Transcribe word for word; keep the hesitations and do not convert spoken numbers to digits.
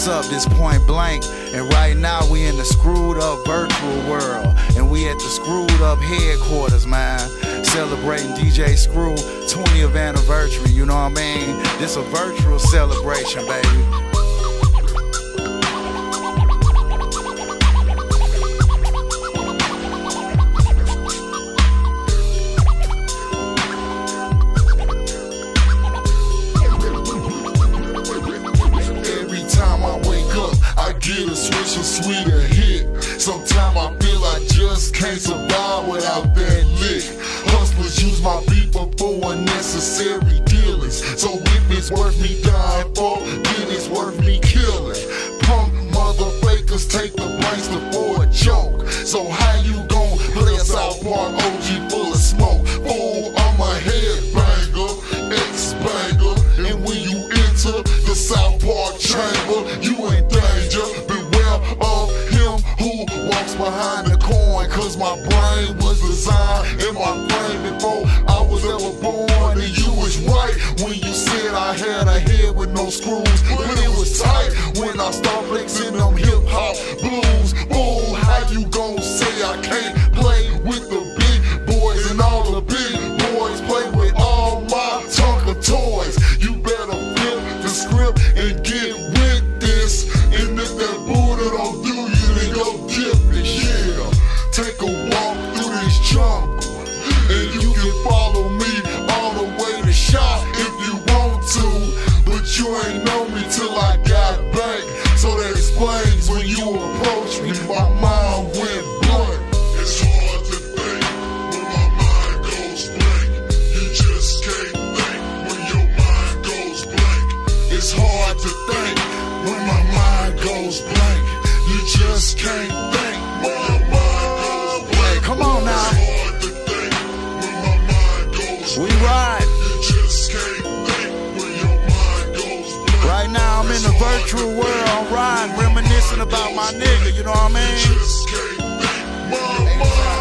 What's up, this Point Blank, and right now we in the screwed up virtual world, and we at the screwed up headquarters, man, celebrating D J Screw twentieth anniversary, you know what I mean? This a virtual celebration, baby. Get a switch and sweet a hit. Sometimes I feel I just can't survive without that lick. Hustlers use my beat before unnecessary dealings. So if it's worth me dying for, then it's worth me killing. Punk motherfuckers take the prankster for a joke. So how you gon' play a South Park O G full of smoke? Fool, I'm a headbanger, ex-banger, and when you enter the South Park chamber, you ain't behind the coin, cause my brain was designed in my brain before I was ever born. And you was right when you said I had a head with no screws, but it was tight when I start flexing them hip hop blues. Boo, how you gon' say I can't play with the big boys? And all the big boys play with all my Tonka toys. You better flip the script and get with this, and if that Buddha don't do you, then go dip. Take a walk through this jungle, and you can follow me all the way to shop if you want to, but you ain't know me till I got back, so that explains when you approached me, my mind went blank. It's hard to think when my mind goes blank, you just can't think when your mind goes blank. It's hard to think when my mind goes blank, you just can't think when your mind. Come on now. It's hard to think when my mind goes we ride. You just can't think when your mind goes blank. Right now I'm in the virtual world, I'm riding, reminiscing about my nigga, you know what I mean? You just can't think when your mind